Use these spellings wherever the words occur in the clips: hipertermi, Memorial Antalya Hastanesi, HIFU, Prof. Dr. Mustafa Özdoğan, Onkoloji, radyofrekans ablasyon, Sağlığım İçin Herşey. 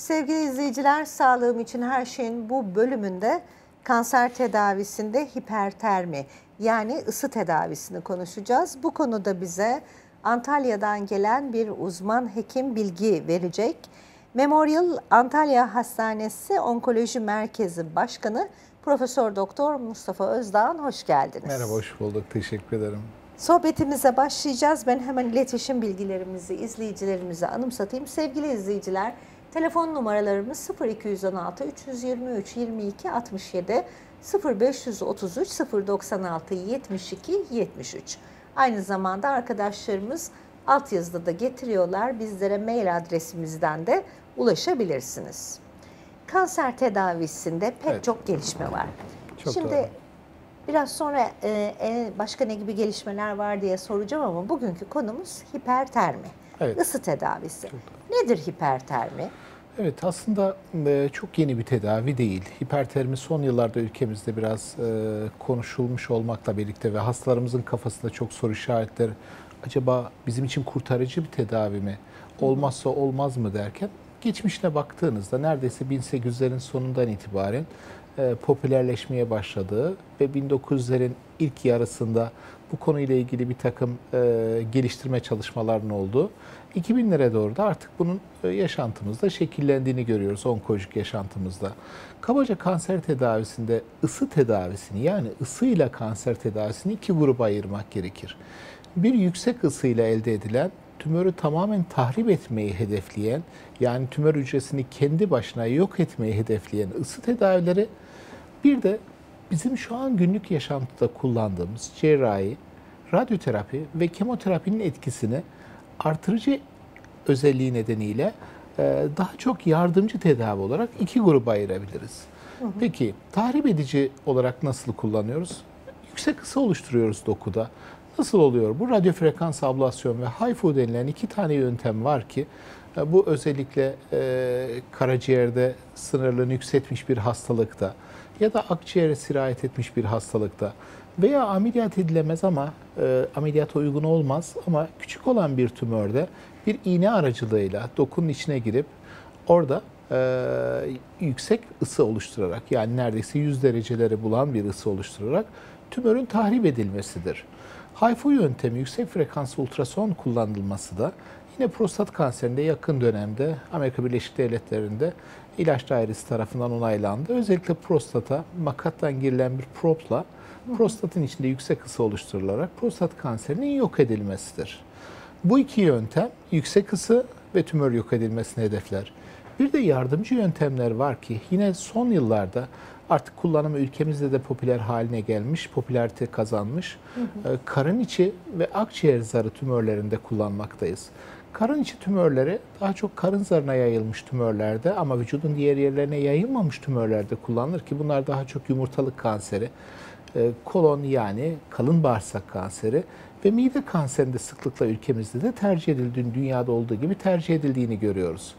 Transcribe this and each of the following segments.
Sevgili izleyiciler, Sağlığım İçin Her Şey'in bu bölümünde kanser tedavisinde hipertermi, yani ısı tedavisini konuşacağız. Bu konuda bize Antalya'dan gelen bir uzman hekim bilgi verecek. Memorial Antalya Hastanesi Onkoloji Merkezi Başkanı Prof. Dr. Mustafa Özdoğan, hoş geldiniz. Merhaba, hoş bulduk. Teşekkür ederim. Sohbetimize başlayacağız. Ben hemen iletişim bilgilerimizi izleyicilerimize anımsatayım. Sevgili izleyiciler, telefon numaralarımız 0216 323 22 67, 0533 096 72 73. Aynı zamanda arkadaşlarımız altyazıda da getiriyorlar. Bizlere mail adresimizden de ulaşabilirsiniz. Kanser tedavisinde pek çok gelişme var. Şimdi biraz sonra başka ne gibi gelişmeler var diye soracağım ama bugünkü konumuz hipertermi, ısı tedavisi. Nedir hipertermi? Evet, aslında çok yeni bir tedavi değil. Hipertermi son yıllarda ülkemizde biraz konuşulmuş olmakla birlikte ve hastalarımızın kafasında çok soru işaretleri, acaba bizim için kurtarıcı bir tedavi mi, olmazsa olmaz mı derken, geçmişine baktığınızda neredeyse 1800'lerin sonundan itibaren popülerleşmeye başladığı ve 1900'lerin ilk yarısında bu konuyla ilgili bir takım geliştirme çalışmalarının olduğu, 2000'lere doğru da artık bunun yaşantımızda şekillendiğini görüyoruz, onkolojik yaşantımızda. Kabaca kanser tedavisinde ısı tedavisini, yani ısıyla kanser tedavisini iki gruba ayırmak gerekir. Bir, yüksek ısıyla elde edilen, tümörü tamamen tahrip etmeyi hedefleyen, yani tümör hücresini kendi başına yok etmeyi hedefleyen ısı tedavileri. Bir de bizim şu an günlük yaşantıda kullandığımız cerrahi, radyoterapi ve kemoterapinin etkisini artırıcı özelliği nedeniyle daha çok yardımcı tedavi olarak iki gruba ayırabiliriz. Peki tahrip edici olarak nasıl kullanıyoruz? Yüksek ısı oluşturuyoruz dokuda. Nasıl oluyor? Bu radyofrekans ablasyon ve HIFU denilen iki tane yöntem var ki bu özellikle karaciğerde sınırlarını yükseltmiş bir hastalıkta ya da akciğere sirayet etmiş bir hastalıkta veya ameliyat edilemez ama ameliyata uygun olmaz ama küçük olan bir tümörde bir iğne aracılığıyla dokunun içine girip orada yüksek ısı oluşturarak, yani neredeyse 100 dereceleri bulan bir ısı oluşturarak tümörün tahrip edilmesidir. HIFU yöntemi, yüksek frekanslı ultrason kullanılması da yine prostat kanserinde yakın dönemde Amerika Birleşik Devletleri'nde ilaç dairesi tarafından onaylandı. Özellikle prostata makattan girilen bir propla prostatın içinde yüksek ısı oluşturularak prostat kanserinin yok edilmesidir. Bu iki yöntem yüksek ısı ve tümör yok edilmesini hedefler. Bir de yardımcı yöntemler var ki yine son yıllarda artık kullanımı ülkemizde de popüler haline gelmiş, popülerite kazanmış. Karın içi ve akciğer zarı tümörlerinde kullanmaktayız. Karın içi tümörleri daha çok karın zarına yayılmış tümörlerde ama vücudun diğer yerlerine yayılmamış tümörlerde kullanılır ki bunlar daha çok yumurtalık kanseri, kolon yani kalın bağırsak kanseri ve mide kanserinde sıklıkla ülkemizde de tercih edildiğini, dünyada olduğu gibi tercih edildiğini görüyoruz.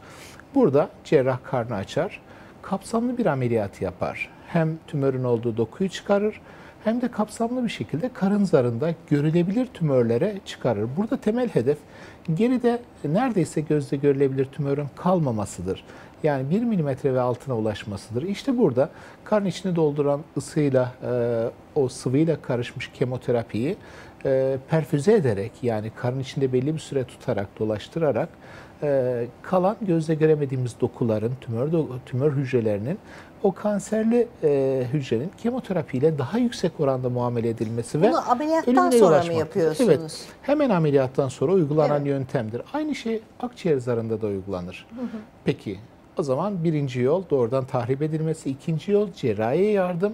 Burada cerrah karnı açar, kapsamlı bir ameliyat yapar. Hem tümörün olduğu dokuyu çıkarır hem de kapsamlı bir şekilde karın zarında görülebilir tümörlere çıkarır. Burada temel hedef geride neredeyse gözle görülebilir tümörün kalmamasıdır. Yani 1 milimetre ve altına ulaşmasıdır. İşte burada karın içini dolduran ısıyla, o sıvıyla karışmış kemoterapiyi perfüze ederek, yani karın içinde belli bir süre tutarak, dolaştırarak kalan gözle göremediğimiz dokuların, tümör hücrelerinin o kanserli hücrenin kemoterapiyle daha yüksek oranda muamele edilmesi ve ölümüne ulaşmaktır. Bunu ameliyattan sonra mı yapıyorsunuz? Evet, hemen ameliyattan sonra uygulanan yöntemdir. Aynı şey akciğer zarında da uygulanır. Peki o zaman birinci yol doğrudan tahrip edilmesi, ikinci yol cerrahi yardım,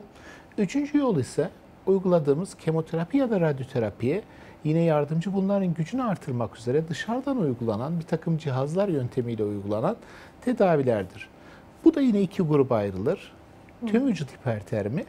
üçüncü yol ise uyguladığımız kemoterapi ya da radyoterapiye yine yardımcı, bunların gücünü artırmak üzere dışarıdan uygulanan bir takım cihazlar yöntemiyle uygulanan tedavilerdir. Bu da yine iki gruba ayrılır. Tüm vücut hipertermi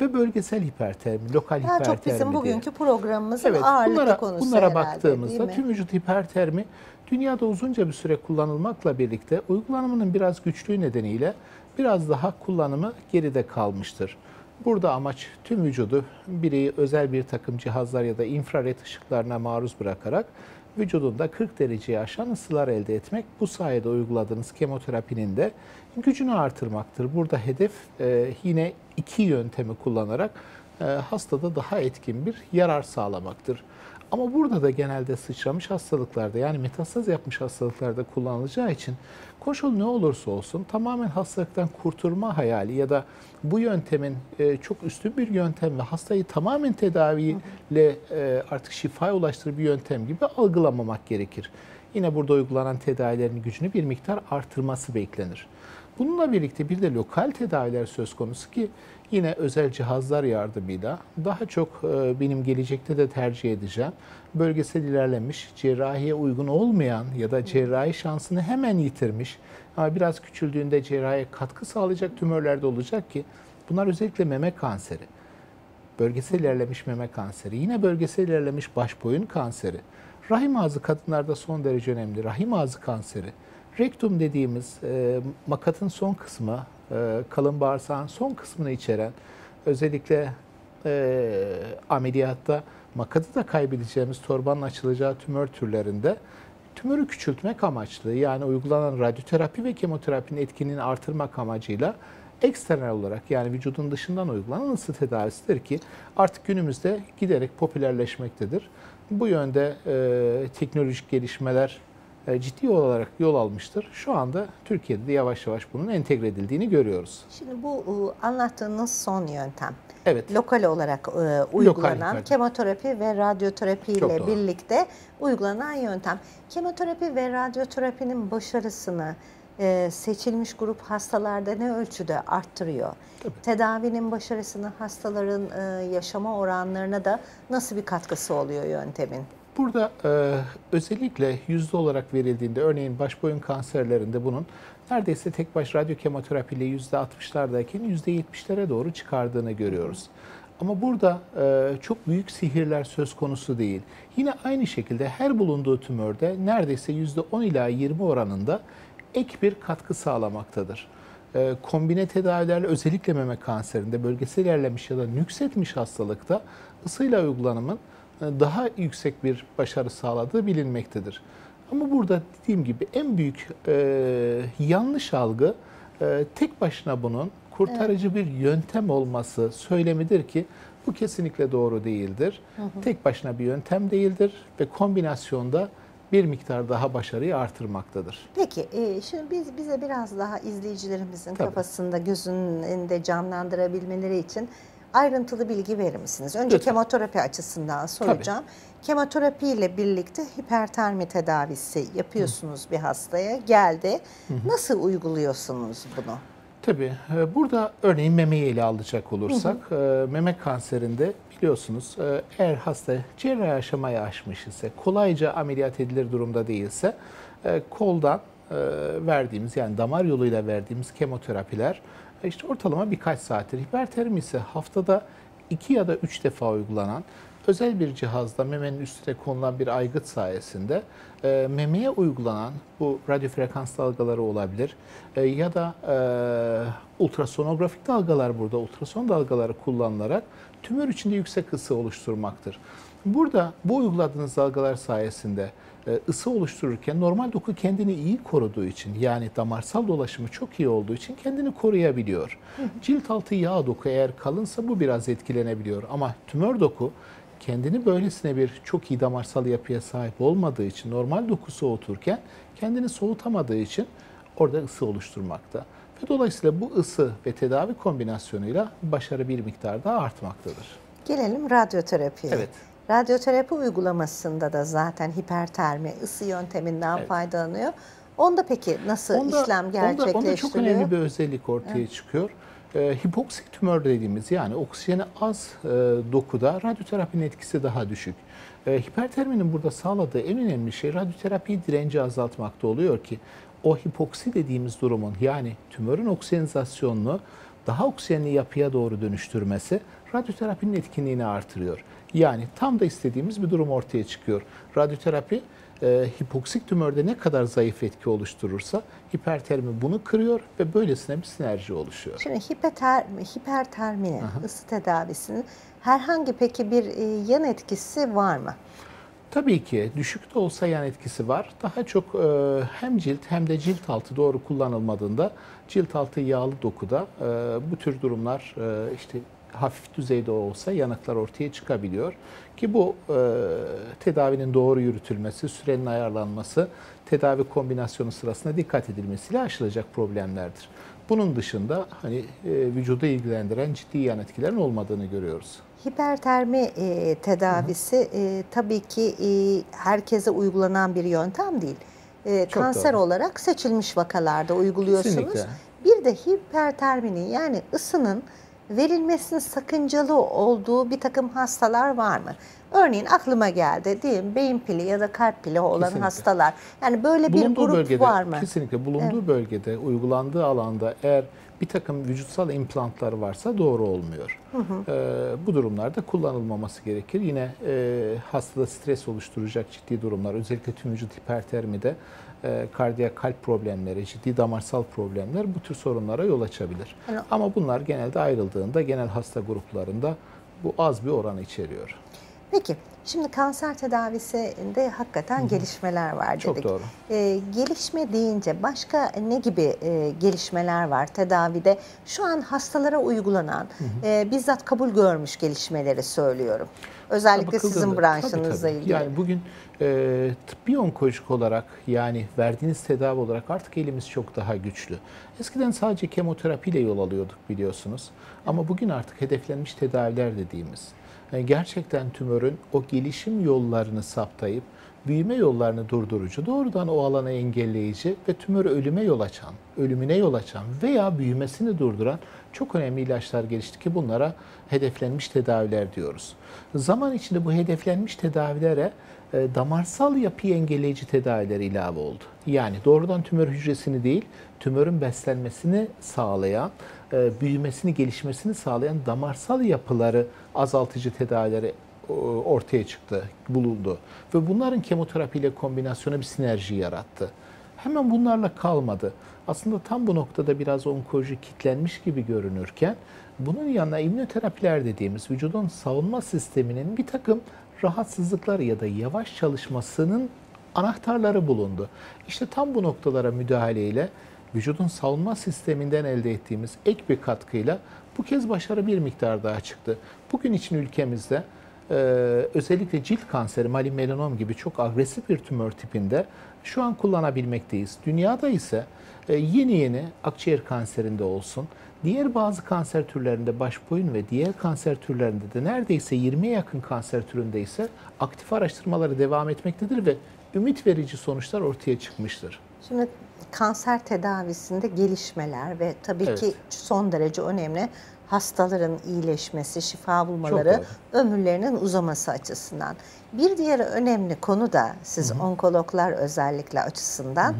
ve bölgesel hipertermi, lokal hipertermi. Çok bizim bugünkü programımızın ağırlıklı konusu bunlara baktığımızda tüm vücut hipertermi dünyada uzunca bir süre kullanılmakla birlikte uygulanımının biraz güçlüğü nedeniyle biraz daha kullanımı geride kalmıştır. Burada amaç tüm vücudu bireyi özel bir takım cihazlar ya da infrared ışıklarına maruz bırakarak vücudunda 40 dereceyi aşan ısılar elde etmek. Bu sayede uyguladığınız kemoterapinin de gücünü artırmaktır. Burada hedef yine iki yöntemi kullanarak hastada daha etkin bir yarar sağlamaktır. Ama burada da genelde sıçramış hastalıklarda, yani metastaz yapmış hastalıklarda kullanılacağı için koşul ne olursa olsun tamamen hastalıktan kurtulma hayali ya da bu yöntemin çok üstün bir yöntem ve hastayı tamamen tedaviyle artık şifaya ulaştırır bir yöntem gibi algılamamak gerekir. Yine burada uygulanan tedavilerin gücünü bir miktar artırması beklenir. Bununla birlikte bir de lokal tedaviler söz konusu ki yine özel cihazlar yardımıyla daha çok benim gelecekte de tercih edeceğim bölgesel ilerlemiş, cerrahiye uygun olmayan ya da cerrahi şansını hemen yitirmiş ama biraz küçüldüğünde cerrahiye katkı sağlayacak tümörlerde olacak ki bunlar özellikle meme kanseri, bölgesel ilerlemiş meme kanseri, yine bölgesel ilerlemiş baş boyun kanseri, rahim ağzı kadınlarda son derece önemli rahim ağzı kanseri, rektum dediğimiz makatın son kısmı, kalın bağırsağın son kısmını içeren, özellikle ameliyatta makatı da kaybedeceğimiz torbanın açılacağı tümör türlerinde tümörü küçültmek amaçlı, yani uygulanan radyoterapi ve kemoterapinin etkinliğini artırmak amacıyla eksternal olarak, yani vücudun dışından uygulanan ısı tedavisidir ki artık günümüzde giderek popülerleşmektedir. Bu yönde teknolojik gelişmeler ciddi olarak yol almıştır. Şu anda Türkiye'de de yavaş yavaş bunun entegre edildiğini görüyoruz. Şimdi bu anlattığınız son yöntem. Evet. Lokal olarak uygulanan kemoterapi ve radyoterapi ile birlikte uygulanan yöntem. Kemoterapi ve radyoterapinin başarısını seçilmiş grup hastalarda ne ölçüde arttırıyor? Tabii. Tedavinin başarısını, hastaların yaşama oranlarına da nasıl bir katkısı oluyor yöntemin? Burada özellikle yüzde olarak verildiğinde, örneğin baş boyun kanserlerinde bunun neredeyse tek baş radyo kemoterapiyle %60'lardayken %70'lere doğru çıkardığını görüyoruz. Ama burada çok büyük sihirler söz konusu değil. Yine aynı şekilde her bulunduğu tümörde neredeyse %10 ila 20 oranında ek bir katkı sağlamaktadır. Kombine tedavilerle özellikle meme kanserinde, bölgesel ilerlemiş ya da nüksetmiş hastalıkta ısıyla uygulanımın daha yüksek bir başarı sağladığı bilinmektedir. Ama burada dediğim gibi en büyük yanlış algı tek başına bunun kurtarıcı bir yöntem olması söylemidir ki bu kesinlikle doğru değildir. Tek başına bir yöntem değildir ve kombinasyonda bir miktar daha başarıyı artırmaktadır. Peki, şimdi bize biraz daha izleyicilerimizin kafasında, gözünün önünde canlandırabilmeleri için ayrıntılı bilgi verir misiniz? Önce kemoterapi açısından soracağım. Tabii. Kemoterapi ile birlikte hipertermi tedavisi yapıyorsunuz bir hastaya. Geldi. Nasıl uyguluyorsunuz bunu? Tabii. Burada örneğin memeyi ele alacak olursak, meme kanserinde biliyorsunuz eğer hasta cerrahi aşamayı aşmış ise, kolayca ameliyat edilir durumda değilse, koldan verdiğimiz, yani damar yoluyla verdiğimiz kemoterapiler İşte ortalama birkaç saattir. Hipertermi ise haftada 2 ya da 3 defa uygulanan özel bir cihazda memenin üstüne konulan bir aygıt sayesinde memeye uygulanan bu radyofrekans dalgaları olabilir ya da ultrasonografik dalgalar, burada ultrason dalgaları kullanılarak tümör içinde yüksek ısı oluşturmaktır. Burada bu uyguladığınız dalgalar sayesinde ısı oluştururken normal doku kendini iyi koruduğu için, yani damarsal dolaşımı çok iyi olduğu için kendini koruyabiliyor. Cilt altı yağ doku eğer kalınsa bu biraz etkilenebiliyor ama tümör doku kendini böylesine bir çok iyi damarsal yapıya sahip olmadığı için, normal doku soğuturken kendini soğutamadığı için orada ısı oluşturmakta. Ve dolayısıyla bu ısı ve tedavi kombinasyonuyla başarı bir miktar daha artmaktadır. Gelelim radyoterapiye. Evet. Radyoterapi uygulamasında da zaten hipertermi, ısı yönteminden faydalanıyor. Onda peki nasıl işlem gerçekleştiriyor? Onda çok önemli bir özellik ortaya çıkıyor. Hipoksik tümör dediğimiz, yani oksijeni az dokuda radyoterapinin etkisi daha düşük. Hiperterminin burada sağladığı en önemli şey radyoterapiyi direnci azaltmakta oluyor ki o hipoksi dediğimiz durumun, yani tümörün oksijenizasyonunu daha oksijenli yapıya doğru dönüştürmesi radyoterapinin etkinliğini artırıyor. Yani tam da istediğimiz bir durum ortaya çıkıyor. Radyoterapi hipoksik tümörde ne kadar zayıf etki oluşturursa hipertermi bunu kırıyor ve böylesine bir sinerji oluşuyor. Şimdi hiperterminin ısı tedavisinin herhangi peki bir yan etkisi var mı? Tabii ki düşük de olsa yan etkisi var. Daha çok hem cilt hem de cilt altı doğru kullanılmadığında cilt altı yağlı dokuda bu tür durumlar işte hafif düzeyde olsa yanıklar ortaya çıkabiliyor. Ki bu tedavinin doğru yürütülmesi, sürenin ayarlanması, tedavi kombinasyonu sırasında dikkat edilmesiyle aşılacak problemlerdir. Bunun dışında hani vücuda ilgilendiren ciddi yan etkilerin olmadığını görüyoruz. Hipertermi tedavisi tabii ki herkese uygulanan bir yöntem değil. Kanser olarak seçilmiş vakalarda uyguluyorsunuz. Kesinlikle. Bir de hiperterminin yani ısının verilmesinin sakıncalı olduğu bir takım hastalar var mı? Örneğin aklıma geldi diyeyim beyin pili ya da kalp pili olan kesinlikle hastalar. Yani böyle bulunduğu bir grup bölgede, var mı? Kesinlikle bulunduğu bölgede, uygulandığı alanda eğer bir takım vücutsal implantlar varsa doğru olmuyor. Bu durumlarda kullanılmaması gerekir. Yine hastada stres oluşturacak ciddi durumlar, özellikle tüm vücut hipertermide kardiyak kalp problemleri, ciddi damarsal problemler bu tür sorunlara yol açabilir. Yani, ama bunlar genelde ayrıldığında genel hasta gruplarında bu az bir oranı içeriyor. Peki, şimdi kanser tedavisinde hakikaten gelişmeler var dedik. Çok doğru. Gelişme deyince başka ne gibi gelişmeler var tedavide? Şu an hastalara uygulanan, bizzat kabul görmüş gelişmeleri söylüyorum. Özellikle sizin branşınızla ilgili. Yani bugün tıbbi onkolojik olarak yani verdiğiniz tedavi olarak artık elimiz çok daha güçlü. Eskiden sadece kemoterapiyle yol alıyorduk biliyorsunuz. Ama bugün artık hedeflenmiş tedaviler dediğimiz, yani gerçekten tümörün o gelişim yollarını saptayıp büyüme yollarını durdurucu, doğrudan o alana engelleyici ve tümörü ölümüne yol açan veya büyümesini durduran çok önemli ilaçlar gelişti ki bunlara hedeflenmiş tedaviler diyoruz. Zaman içinde bu hedeflenmiş tedavilere damarsal yapıyı engelleyici tedaviler ilave oldu. Yani doğrudan tümör hücresini değil, tümörün beslenmesini sağlayan, büyümesini, gelişmesini sağlayan damarsal yapıları azaltıcı tedavileri ortaya çıktı, bulundu. Ve bunların kemoterapiyle kombinasyona bir sinerji yarattı. Hemen bunlarla kalmadı. Aslında tam bu noktada biraz onkoloji kitlenmiş gibi görünürken bunun yanına immünoterapiler dediğimiz vücudun savunma sisteminin bir takım rahatsızlıklar ya da yavaş çalışmasının anahtarları bulundu. İşte tam bu noktalara müdahaleyle vücudun savunma sisteminden elde ettiğimiz ek bir katkıyla bu kez başarı bir miktar daha çıktı. Bugün için ülkemizde özellikle cilt kanseri, malign melanom gibi çok agresif bir tümör tipinde şu an kullanabilmekteyiz. Dünyada ise yeni akciğer kanserinde olsun, diğer bazı kanser türlerinde baş boyun ve diğer kanser türlerinde de neredeyse 20'ye yakın kanser türünde ise aktif araştırmaları devam etmektedir ve ümit verici sonuçlar ortaya çıkmıştır. Şimdi kanser tedavisinde gelişmeler ve tabii ki son derece önemli hastaların iyileşmesi, şifa bulmaları, ömürlerinin uzaması açısından. Bir diğer önemli konu da siz onkologlar özellikle açısından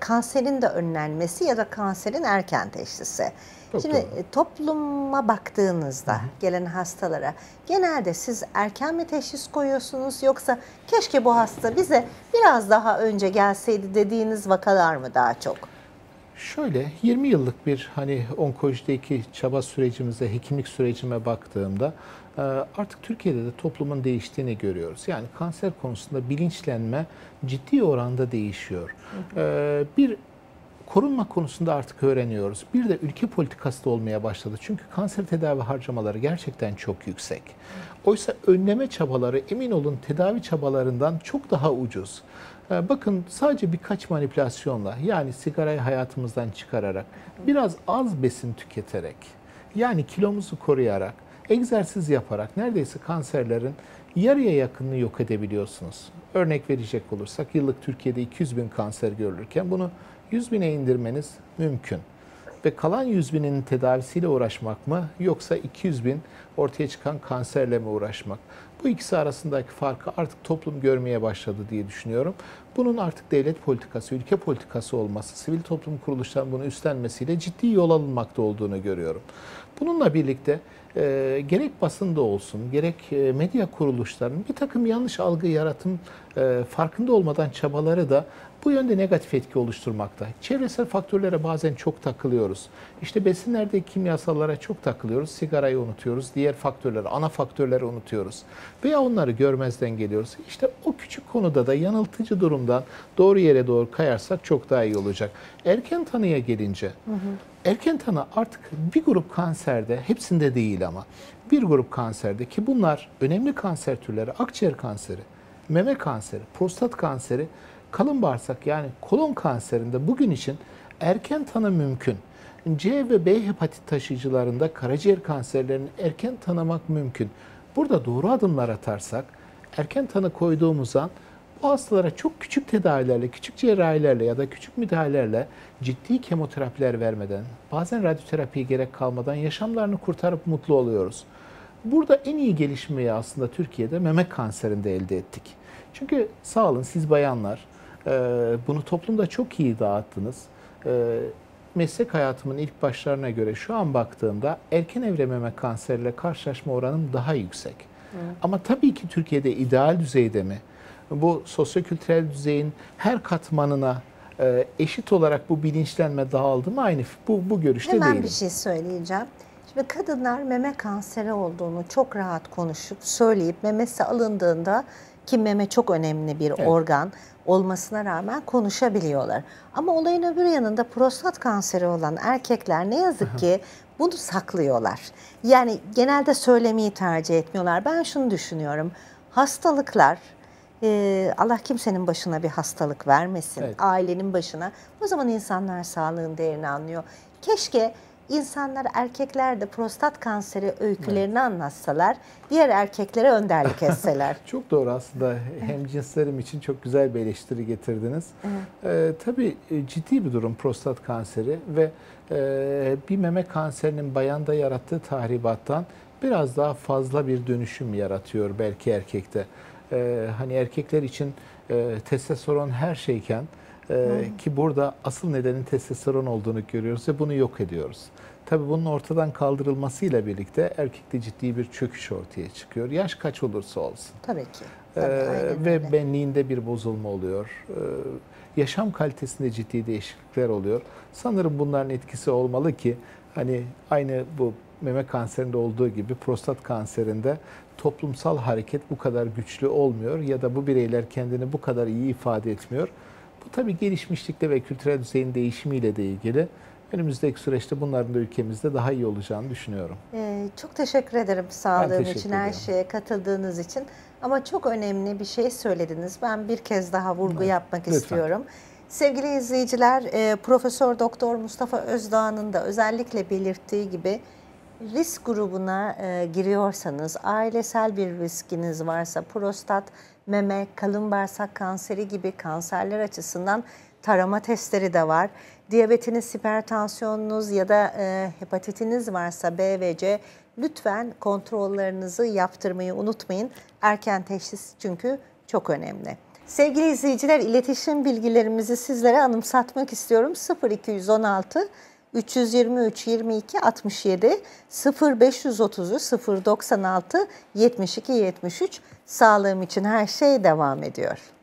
kanserin de önlenmesi ya da kanserin erken teşhisi. Şimdi topluma baktığınızda gelen hastalara genelde siz erken mi teşhis koyuyorsunuz yoksa keşke bu hasta bize biraz daha önce gelseydi dediğiniz vakalar mı daha çok? Şöyle 20 yıllık bir hani onkolojideki çaba sürecimize, hekimlik sürecime baktığımda artık Türkiye'de de toplumun değiştiğini görüyoruz. Yani kanser konusunda bilinçlenme ciddi oranda değişiyor. Bir korunma konusunda artık öğreniyoruz. Bir de ülke politikası da olmaya başladı. Çünkü kanser tedavi harcamaları gerçekten çok yüksek. Oysa önleme çabaları emin olun tedavi çabalarından çok daha ucuz. Bakın sadece birkaç manipülasyonla yani sigarayı hayatımızdan çıkararak, biraz az besin tüketerek, yani kilomuzu koruyarak, egzersiz yaparak neredeyse kanserlerin yarıya yakınını yok edebiliyorsunuz. Örnek verecek olursak yıllık Türkiye'de 200.000 kanser görülürken bunu 100.000'e indirmeniz mümkün. Ve kalan 100.000'in tedavisiyle uğraşmak mı yoksa 200.000 ortaya çıkan kanserle mi uğraşmak? Bu Bu ikisi arasındaki farkı artık toplum görmeye başladı diye düşünüyorum. Bunun artık devlet politikası, ülke politikası olması, sivil toplum kuruluşlarının bunu üstlenmesiyle ciddi yol alınmakta olduğunu görüyorum. Bununla birlikte gerek basında olsun, gerek medya kuruluşlarının bir takım yanlış algı yaratım farkında olmadan çabaları da bu yönde negatif etki oluşturmakta. Çevresel faktörlere bazen çok takılıyoruz. İşte besinlerde kimyasallara çok takılıyoruz. Sigarayı unutuyoruz. Diğer faktörleri, ana faktörleri unutuyoruz. Veya onları görmezden geliyoruz. İşte o küçük konuda da yanıltıcı durumdan doğru yere doğru kayarsak çok daha iyi olacak. Erken tanıya gelince, erken tanı artık bir grup kanserde, hepsinde değil ama, bir grup kanserde ki bunlar önemli kanser türleri, akciğer kanseri, meme kanseri, prostat kanseri, kalın bağırsak yani kolon kanserinde bugün için erken tanı mümkün. C ve B hepatit taşıyıcılarında karaciğer kanserlerini erken tanımak mümkün. Burada doğru adımlar atarsak, erken tanı koyduğumuz an bu hastalara çok küçük tedavilerle, küçük cerrahilerle ya da küçük müdahalelerle ciddi kemoterapiler vermeden, bazen radyoterapiye gerek kalmadan yaşamlarını kurtarıp mutlu oluyoruz. Burada en iyi gelişmeyi aslında Türkiye'de meme kanserinde elde ettik. Çünkü sağ olun siz bayanlar bunu toplumda çok iyi dağıttınız. Meslek hayatımın ilk başlarına göre şu an baktığımda erken evre meme kanseriyle karşılaşma oranım daha yüksek. Evet. Ama tabii ki Türkiye'de ideal düzeyde mi? Bu sosyokültürel düzeyin her katmanına eşit olarak bu bilinçlenme dağıldı mı? Aynı bu görüşte değilim. Hemen bir şey söyleyeceğim. Ve kadınlar meme kanseri olduğunu çok rahat konuşup söyleyip memesi alındığında ki meme çok önemli bir organ olmasına rağmen konuşabiliyorlar. Ama olayın öbür yanında prostat kanseri olan erkekler ne yazık ki bunu saklıyorlar. Yani genelde söylemeyi tercih etmiyorlar. Ben şunu düşünüyorum. Hastalıklar, Allah kimsenin başına bir hastalık vermesin. Evet. Ailenin başına. O zaman insanlar sağlığın değerini anlıyor. Keşke İnsanlar, erkekler de prostat kanseri öykülerini anlatsalar, diğer erkeklere önderlik etseler. Çok doğru aslında. Hemcinslerim için çok güzel bir eleştiri getirdiniz. Tabii ciddi bir durum prostat kanseri ve bir meme kanserinin bayanda yarattığı tahribattan biraz daha fazla bir dönüşüm yaratıyor belki erkekte. Hani erkekler için testosteron her şeyken, ki burada asıl nedenin testosteron olduğunu görüyoruz ve bunu yok ediyoruz. Tabii bunun ortadan kaldırılmasıyla birlikte erkekte ciddi bir çöküş ortaya çıkıyor. Yaş kaç olursa olsun. Tabii ki. Ve benliğinde bir bozulma oluyor. Yaşam kalitesinde ciddi değişiklikler oluyor. Sanırım bunların etkisi olmalı ki hani aynı bu meme kanserinde olduğu gibi prostat kanserinde toplumsal hareket bu kadar güçlü olmuyor ya da bu bireyler kendini bu kadar iyi ifade etmiyor. Bu tabii gelişmişlikle ve kültürel düzeyin değişimiyle de ilgili. Önümüzdeki süreçte bunların da ülkemizde daha iyi olacağını düşünüyorum. Çok teşekkür ederim sağlığım için, her şeye katıldığınız için. Ama çok önemli bir şey söylediniz. Ben bir kez daha vurgu yapmak istiyorum. Sevgili izleyiciler, Profesör Doktor Mustafa Özdoğan'ın da özellikle belirttiği gibi risk grubuna giriyorsanız, ailesel bir riskiniz varsa, prostat, meme, kalın bağırsak kanseri gibi kanserler açısından tarama testleri de var. Diyabetiniz, hipertansiyonunuz ya da hepatitiniz varsa B ve C, lütfen kontrollerinizi yaptırmayı unutmayın. Erken teşhis çünkü çok önemli. Sevgili izleyiciler, iletişim bilgilerimizi sizlere anımsatmak istiyorum. 0216 323 22 67 0530 096 72 73 Sağlığım için her şey devam ediyor.